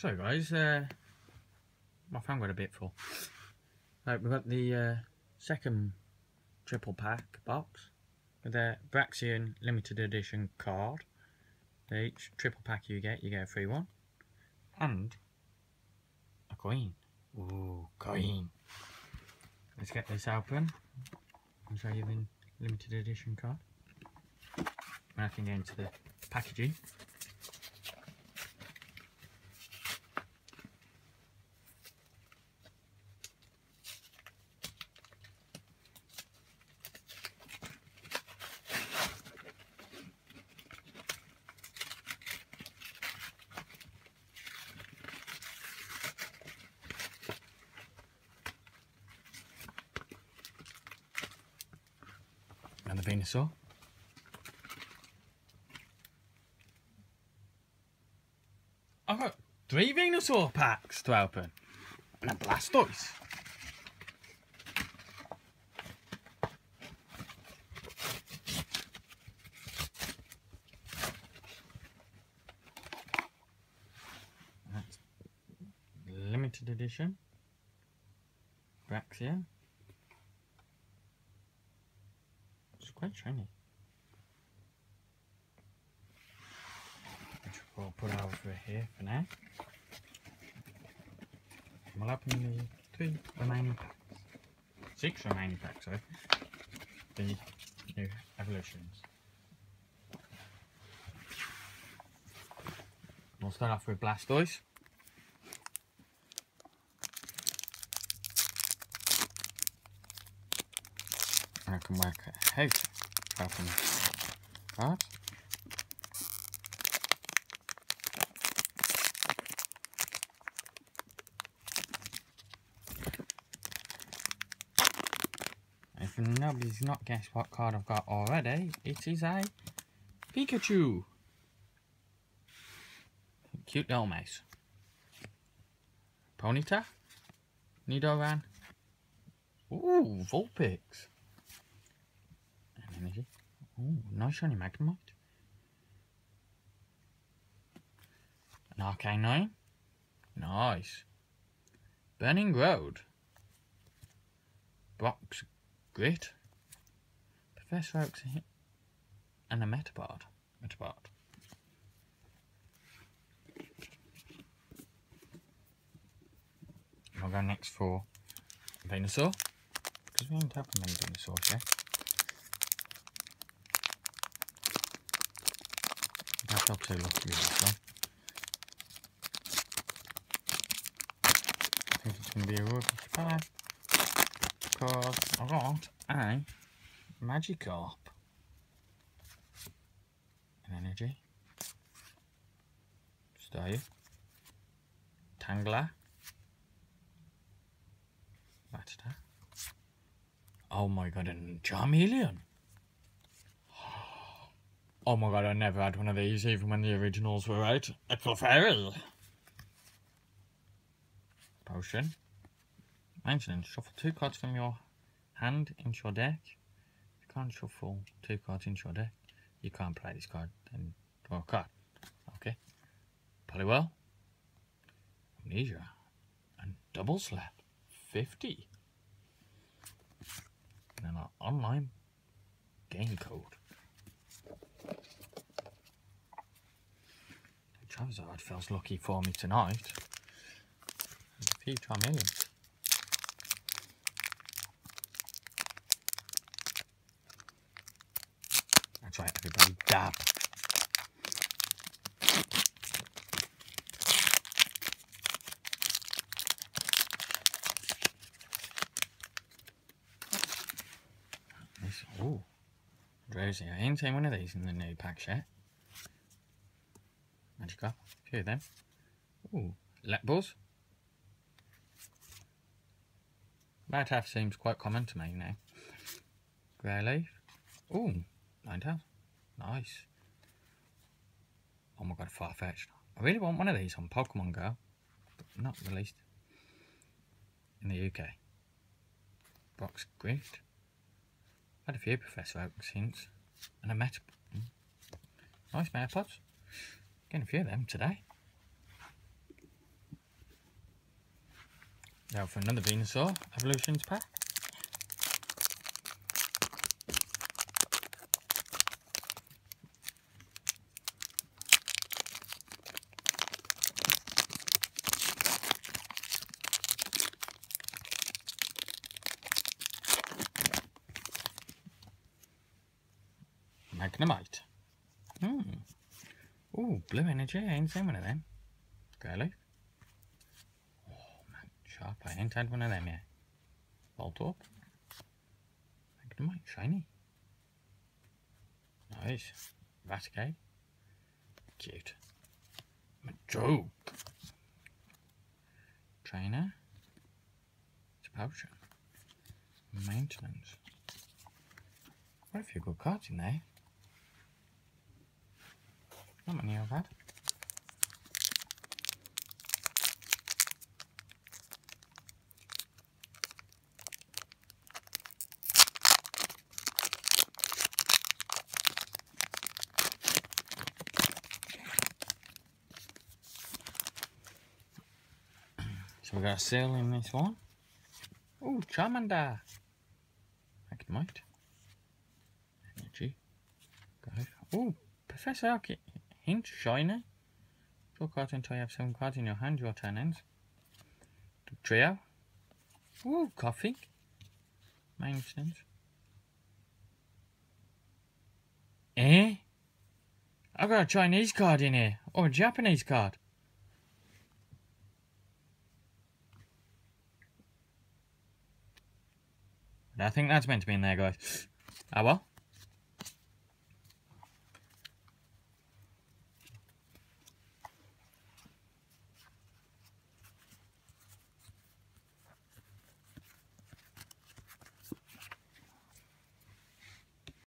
So guys, my fan got a bit full. Right, we've got the second triple pack box with the Braxian limited edition card. Each triple pack you get a free one. And a coin. Ooh, coin. Let's get this open. I'm showing you the limited edition card. When I can get into the packaging. And the Venusaur. I've got three Venusaur packs to open. And a Blastoise. That's limited edition. Braxian. Quite shiny. Which we'll put over here for now. And we'll open the three remaining packs. Six remaining packs, sorry. The new evolutions. We'll start off with Blastoise. I can work out how to open the card. If nobody's not guessed what card I've got already, it is a Pikachu! Cute little mouse. Ponyta, Nidoran, ooh, Vulpix. Oh, nice shiny Magnemite. An RK9. Nice. Burning Road. Brox Grit. Professor Oak's hit. And a Metapod. I'll go next for Venusaur. Because we haven't opened many Venusaurs yet. I felt too lucky with this one. I think it's going to be a rubbish pack. Because I got a Magikarp. An energy. Stay. Tangler. Basta. Oh my god, and Charmeleon. Oh my god, I never had one of these, even when the originals were out. A Poliwhirl. Potion. Maintenance. Shuffle two cards from your hand into your deck. If you can't shuffle two cards into your deck, you can't play this card. Then draw a card. Okay. Poliwhirl. Amnesia. And Double Slap. 50. And then our online game code. Charizard feels lucky for me tonight. There's a few Charmeleons. That's right, everybody, dab. This, ooh, Rosie. I ain't seen one of these in the new pack yet. Magikarp, a few of them. Ooh, Letballs. Matafe seems quite common to me now. Greyleaf. Ooh, Ninetales. Nice. Oh my god, Farfetch. I really want one of these on Pokemon Go, but not released in the UK. Brox Grift. Had a few Professor Oak's hints. And a Metapod. Nice Metapods. Getting a few of them today. Now for another Venusaur Evolutions pack. Magnemite. Ooh, blue energy. I ain't seen one of them. Go leaf. Oh, man, sharp. I ain't had one of them yet. Bolt up. Magnemite, shiny. Nice. Raticate. Cute. Majoke. Trainer. It's a potion. Maintenance. Quite a few good cards in there. Not many I've had. So we got a seal in this one. Oh, Charmander. Magnemite. Energy. Oh, Professor Alki. Hint, shiny. Draw cards until you have 7 cards in your hand. Your turn ends. Trio. Ooh, coffee. Maintenance. Eh? I've got a Chinese card in here. Or a Japanese card. I think that's meant to be in there, guys. Ah well.